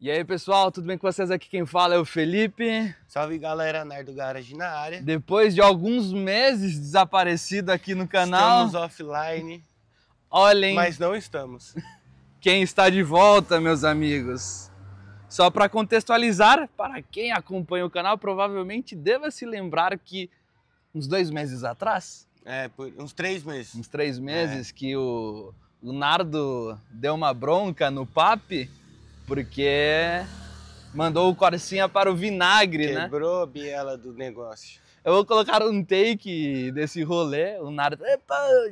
E aí pessoal, tudo bem com vocês? Aqui quem fala é o Felipe. Salve galera, Nardo Garage na área. Depois de alguns meses desaparecido aqui no canal. Estamos offline. Olhem. Mas não estamos. Quem está de volta, meus amigos. Só para contextualizar, para quem acompanha o canal, provavelmente deva se lembrar que uns 2 meses atrás. É, uns 3 meses. Uns 3 meses que o Nardo deu uma bronca no Papi. Porque mandou o Corsinha para o vinagre, quebrou, né? Quebrou a biela do negócio. Eu vou colocar um take desse rolê, o Nardo,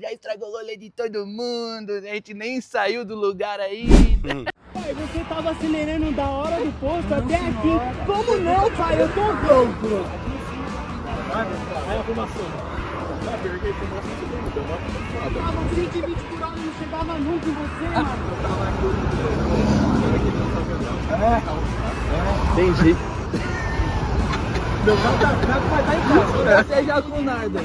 já estragou o rolê de todo mundo, a gente nem saiu do lugar ainda. Pai, você tava acelerando da hora do posto até aqui. Como não, pai? Eu tô louco. Vai, informação. Tava 120 por hora, não chegava nunca em você, mano. Entendi. Meu carro vai estar em casa. Você já com o Nardo.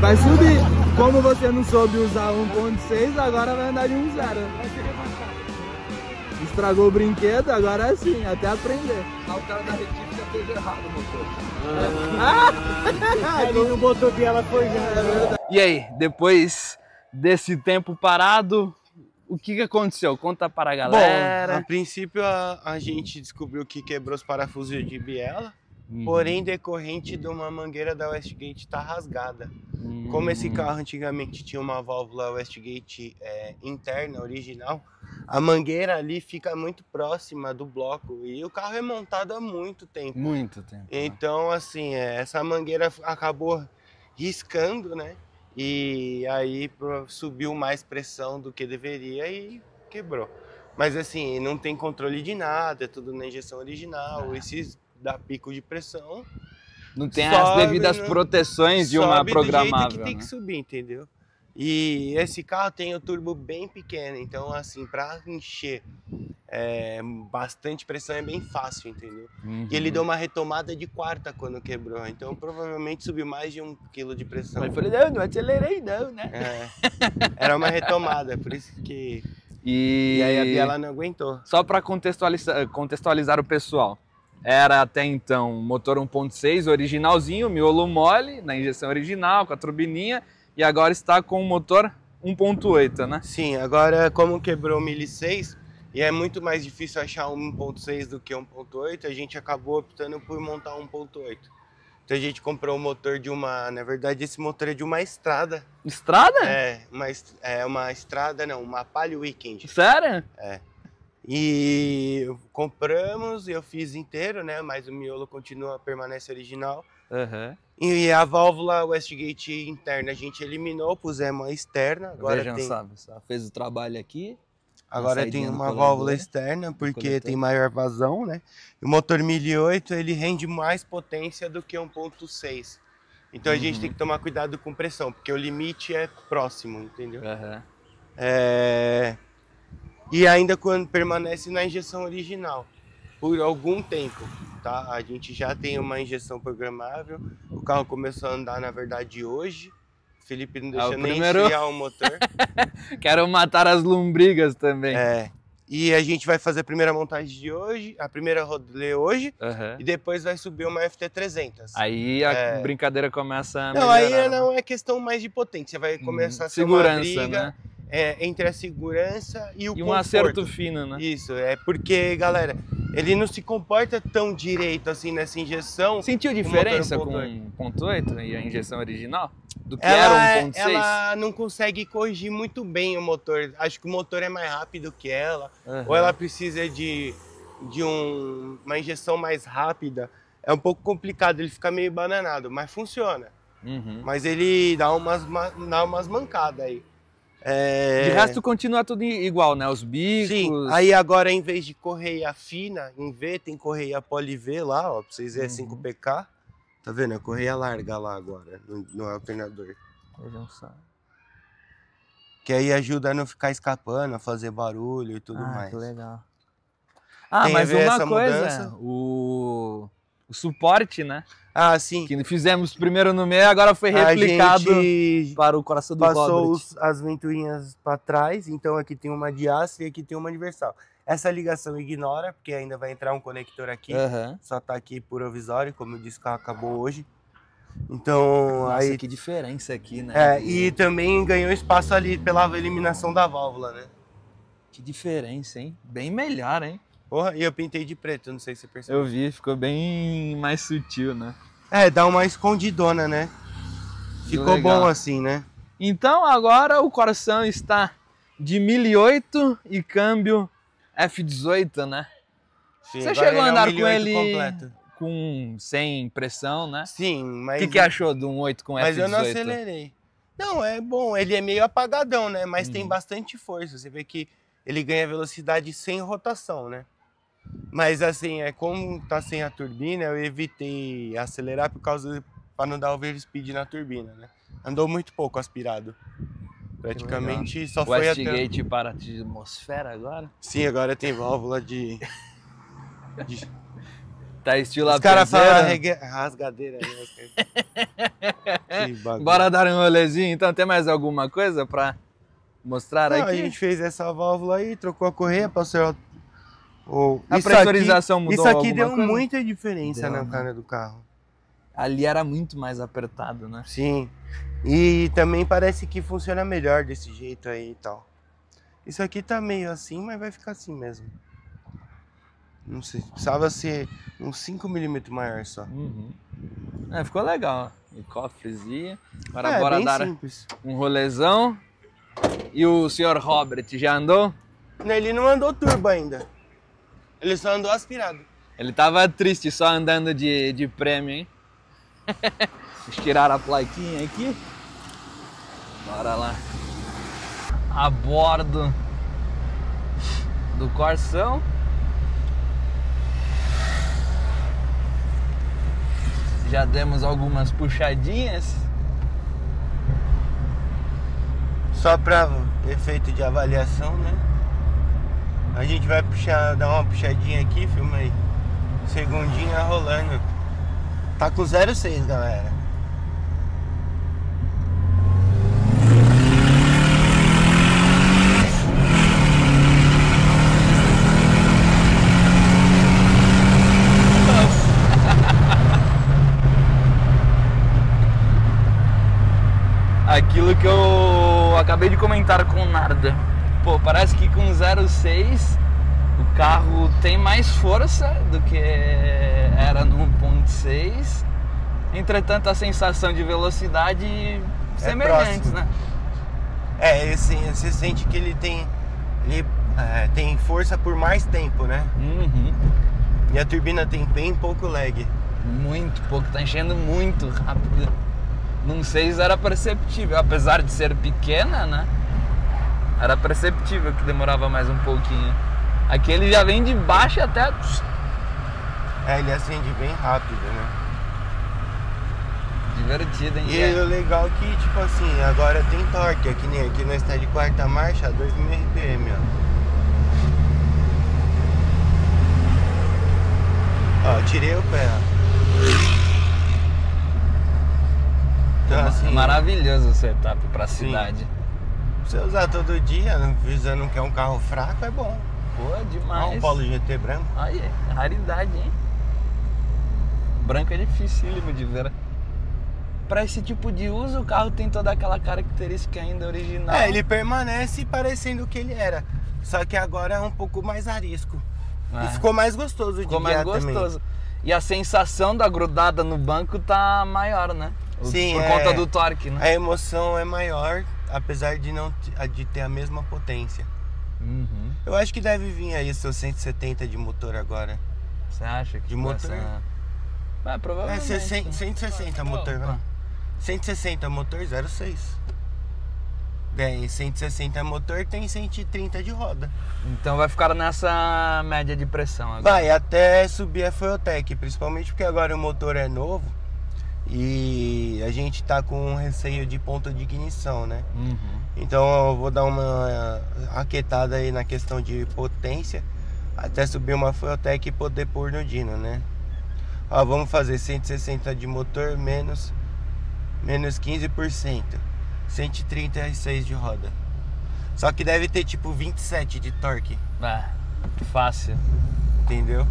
Vai subir. Como você não soube usar 1.6, agora vai andar de 1.0. Estragou o brinquedo, agora é assim, até aprender. Ah, o cara da retífica fez errado o motor. Ele não botou biela forjada. E aí, depois desse tempo parado, o que aconteceu? Conta para a galera. Bom, a princípio a gente descobriu que quebrou os parafusos de biela, porém decorrente de uma mangueira da Westgate tá rasgada. Como esse carro antigamente tinha uma válvula Westgate interna, original, a mangueira ali fica muito próxima do bloco e o carro é montado há muito tempo. Muito tempo. Então, assim, essa mangueira acabou riscando, né? E aí subiu mais pressão do que deveria e quebrou. Mas assim, não tem controle de nada, é tudo na injeção original, esse dá pico de pressão. Não tem sobe, as devidas proteções de uma programável, do jeito que tem que subir, entendeu? E esse carro tem o turbo bem pequeno, então assim, para encher bastante pressão é bem fácil, entendeu? E ele deu uma retomada de quarta quando quebrou, então provavelmente subiu mais de 1 quilo de pressão. Eu falei, não acelerei não, né? Era uma retomada, por isso que... E aí a biela não aguentou. Só para contextualizar o pessoal, era até então motor 1.6 originalzinho, miolo mole, na injeção original, com a turbininha. E agora está com o motor 1.8, né? Sim, agora como quebrou o 1.6 e é muito mais difícil achar um 1.6 do que 1.8, a gente acabou optando por montar 1.8. Então a gente comprou o motor de uma... Na verdade, esse motor é de uma estrada. Estrada? É uma estrada, não, uma Palio Weekend. Sério? É. E compramos, eu fiz inteiro, né? Mas o miolo continua, permanece original. E a válvula Westgate interna a gente eliminou, pusemos a externa. Agora vejam, tem... sabe, fez o trabalho aqui. Agora tem uma válvula externa, porque tem maior vazão, né? O motor 1.8, ele rende mais potência do que 1.6. Então a gente tem que tomar cuidado com pressão, porque o limite é próximo, entendeu? E ainda quando permanece na injeção original, por algum tempo. Tá? A gente já tem uma injeção programável, o carro começou a andar, na verdade, hoje. O Felipe não deixa nem esfriar o motor. Quero matar as lombrigas também. E a gente vai fazer a primeira montagem de hoje, a primeira rolê hoje, e depois vai subir uma FT300. Aí a brincadeira começa a melhorar. Não, aí não é questão mais de potência, vai começar a ser uma briga, né? Entre a segurança e o conforto. E um acerto fino, né? Isso, é porque, galera, ele não se comporta tão direito assim nessa injeção. Sentiu diferença com 1.8 e a injeção original? Do que era 1.6? Ela não consegue corrigir muito bem o motor. Acho que o motor é mais rápido que ela. Ou ela precisa de uma injeção mais rápida. É um pouco complicado, ele fica meio bananado, mas funciona. Mas ele dá umas mancadas aí. De resto continua tudo igual, né? Os bicos... Sim, aí agora em vez de correia fina, em V, tem correia poli V lá, ó, pra vocês verem, 5PK. Tá vendo? É correia larga lá agora, no alternador. Que aí ajuda a não ficar escapando, a fazer barulho e tudo mais. Que legal. Mas uma coisa, o suporte, né? Ah, sim. Que fizemos primeiro no meio, agora foi replicado para o coração do Robert. Passou as ventoinhas para trás, então aqui tem uma diastra e aqui tem uma universal. Essa ligação ignora, porque ainda vai entrar um conector aqui, só tá aqui provisório, como eu disse, o carro acabou hoje. Então, nossa, aí... que diferença aqui, né? É, e também ganhou espaço ali pela eliminação da válvula, né? Que diferença, hein? Bem melhor, hein? Porra, e eu pintei de preto, não sei se você percebeu. Eu vi, ficou bem mais sutil, né? É, dá uma escondidona, né? Ficou legal. Bom assim, né? Então agora o Corsão está de 1008 e câmbio F18, né? Sim, você chegou a andar com ele completo. Com sem pressão, né? Sim, mas... O que achou do 1.8 com F18? Mas eu não acelerei. Não, é bom, ele é meio apagadão, né? Mas tem bastante força, você vê que ele ganha velocidade sem rotação, né? Mas assim, como tá sem a turbina, eu evitei acelerar para não dar overspeed na turbina, né? Andou muito pouco aspirado. Praticamente só foi até... Westgate para a atmosfera agora? Sim, agora tem válvula de... Tá estilo a pedreira. Os caras falam rasgadeira. Né? Bora dar um rolezinho, então tem mais alguma coisa para... Mostrar aqui? A gente fez essa válvula aí, trocou a correia, passou a pressurização mudou. Isso aqui deu muita diferença na cara do carro. Ali era muito mais apertado, né? Sim. E também parece que funciona melhor desse jeito aí e tal. Isso aqui tá meio assim, mas vai ficar assim mesmo. Não sei, precisava ser uns 5 mm maior só. É, ficou legal. E cofrezinha. Agora bora dar um rolezão. E o senhor Robert já andou? Ele não andou turbo ainda. Ele só andou aspirado. Ele tava triste só andando de prêmio, hein? Tiraram a plaquinha aqui. Bora lá. A bordo do Corsão. Já demos algumas puxadinhas. Só para efeito de avaliação, né? A gente vai puxar, dar uma puxadinha aqui, filma aí. Segundinha rolando. Tá com 0,6, galera. Aquilo que eu acabei de comentar com o Nardo. Pô, parece que com 0,6 o carro tem mais força do que era no 1.6. Entretanto, a sensação de velocidade semelhantes, né? É, assim, você sente que ele tem, tem força por mais tempo, né? E a turbina tem bem pouco lag. Muito pouco, tá enchendo muito rápido. Num 6 era perceptível, apesar de ser pequena, né? Era perceptível que demorava mais um pouquinho. Aqui ele já vem de baixo até... É, ele acende bem rápido, né? Divertido, hein? E o legal que, tipo assim, agora tem torque. Aqui, nem aqui nós está de quarta marcha a 2.000 RPM, ó. Ó, tirei o pé, ó. Então, assim, maravilhoso o setup pra cidade. Você usar todo dia, visando que é um carro fraco, é bom. Pô, demais. Olha um Polo GT branco. Aí, raridade, hein? Branco é dificílimo de ver. Pra esse tipo de uso, o carro tem toda aquela característica ainda original. É, ele permanece parecendo o que ele era. Só que agora é um pouco mais arisco. E ficou mais gostoso de guiar também. Ficou mais gostoso. E a sensação da grudada no banco tá maior, né? Sim, por conta do torque, né? A emoção é maior, apesar de não ter a mesma potência. Eu acho que deve vir aí seu 170 de motor agora. Você acha que de motor? Ah, provavelmente. É 160 motor, né? 160 motor 0,6. Daí 160 motor tem 130 de roda. Então vai ficar nessa média de pressão agora. Vai até subir a FuelTech, principalmente porque agora o motor é novo. E a gente tá com um receio de ponto de ignição, né? Então eu vou dar uma aquietada aí na questão de potência, até subir uma FuelTech e poder pôr no Dino, né? Ó, vamos fazer 160 de motor menos 15%, 136 de roda. Só que deve ter tipo 27 de torque. Ah, fácil. Entendeu?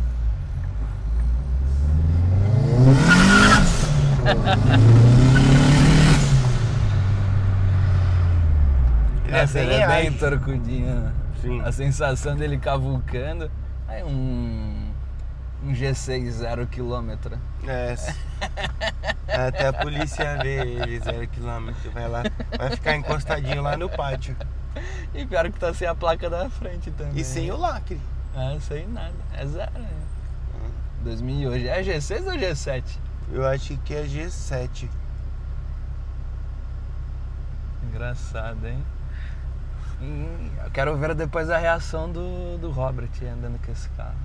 Nossa, ele é bem torcudinho, né? Sim. A sensação dele cavucando. Aí um G6 0 km. É. Até a polícia vê ele 0 km. Vai lá, vai ficar encostadinho lá no pátio. E pior que tá sem a placa da frente também. E sem o lacre. Ah, sem nada. É zero. 2008. É G6 ou G7? Eu acho que é G7. Engraçado, hein? Eu quero ver depois a reação do Robert andando com esse carro.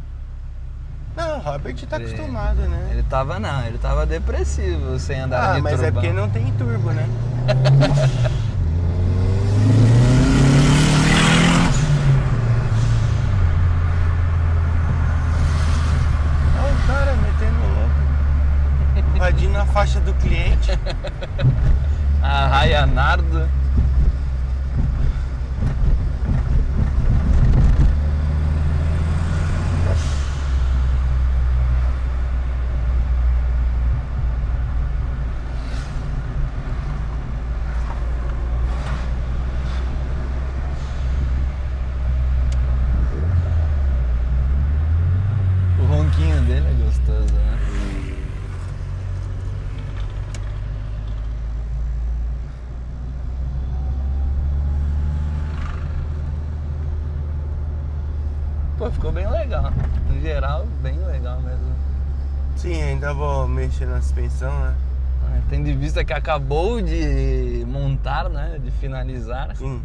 Não, o Robert tá acostumado, né? Ele tava não, ele tava depressivo sem andar de turbo. Ah, mas é porque não tem turbo, né? Olha o cara metendo louco. Invadindo a faixa do cliente. Arraia Nardo. Pô, ficou bem legal, no geral, bem legal mesmo. Sim, ainda vou mexer na suspensão, né? Ah, tendo em vista que acabou de montar, né, de finalizar. Sim.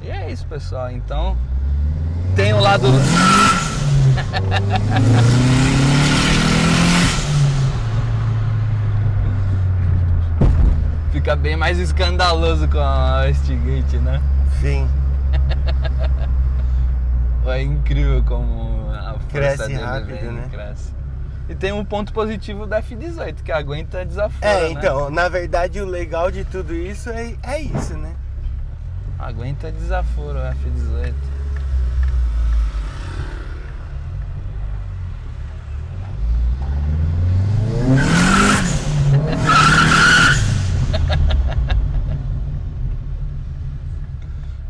E é isso, pessoal, então tem o lado... Fica bem mais escandaloso com a Westgate, né? Sim. É incrível como a força dele rápido, né? Cresce. E tem um ponto positivo da F18, que aguenta desafio. É, então, né? Na verdade o legal de tudo isso é isso, né? Aguenta desaforo a F18.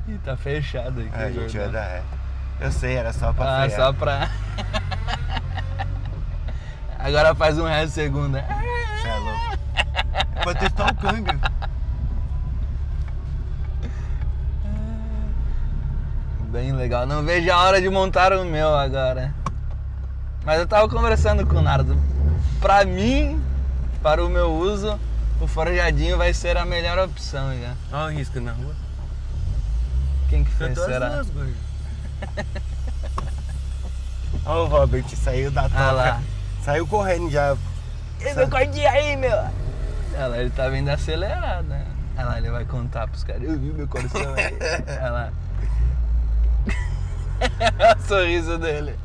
Ih, tá fechado aqui. A gente vai dar ré. Eu sei, era só pra frear. Só pra... Agora faz um ré segunda. Você é louco. É pra testar o câmbio. Bem legal. Não vejo a hora de montar o meu agora. Mas eu tava conversando com o Nardo. Pra mim, para o meu uso, o forjadinho vai ser a melhor opção já. Olha o risco na rua. Quem que fez, será? Olha o Robert, saiu da toca, lá. Saiu correndo já. Ele não cordia aí, meu! Olha lá, ele tá vindo acelerado, né? Olha lá, ele vai contar pros caras. Eu vi meu coração aí. Olha lá. Olha o sorriso dele.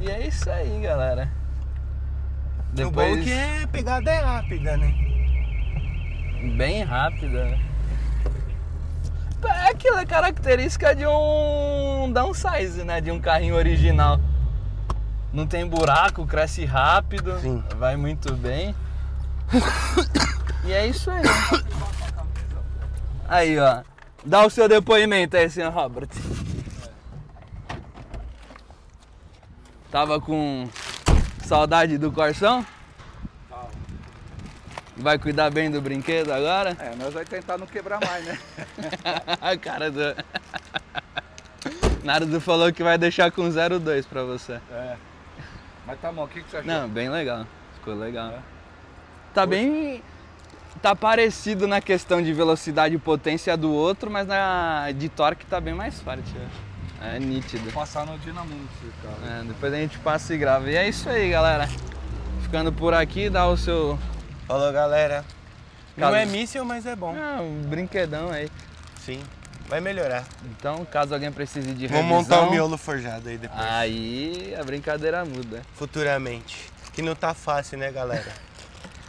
E é isso aí, galera. Depois... O bom que é pegada é rápida, né? Bem rápida. É aquela característica de um downsize, né? De um carrinho original. Não tem buraco, cresce rápido. Sim. Vai muito bem. E é isso aí. Aí, ó. Dá o seu depoimento aí, senhor Robert. Tava com saudade do Corsão? Vai cuidar bem do brinquedo agora? É, nós vamos tentar não quebrar mais, né? A cara do... Nardo falou que vai deixar com 0,2 pra você. É. Mas tá bom, o que você achou? Não, bem legal. Ficou legal. É. Tá bem... Tá parecido na questão de velocidade e potência do outro, mas na de torque tá bem mais forte. É nítido. Vou passar no dinamômetro, cara. É, depois a gente passa e grava. E é isso aí, galera. Ficando por aqui, dá o seu... Falou, galera. Não é míssil, mas é bom. Ah, um brinquedão aí. Sim. vai melhorar. Então, caso alguém precise de revisão... Vamos montar um miolo forjado aí depois. Aí a brincadeira muda. Futuramente. Que não tá fácil, né, galera?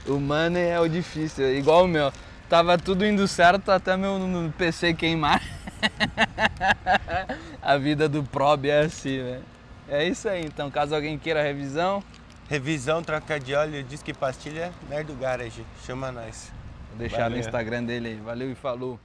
O mano é o difícil, igual o meu. Tava tudo indo certo até meu PC queimar. A vida do probe é assim, né? É isso aí, então. Caso alguém queira revisão... Revisão, troca de óleo, disque pastilha, Nardo Garage. Chama nós. Vou deixar no Instagram dele aí. Valeu e falou.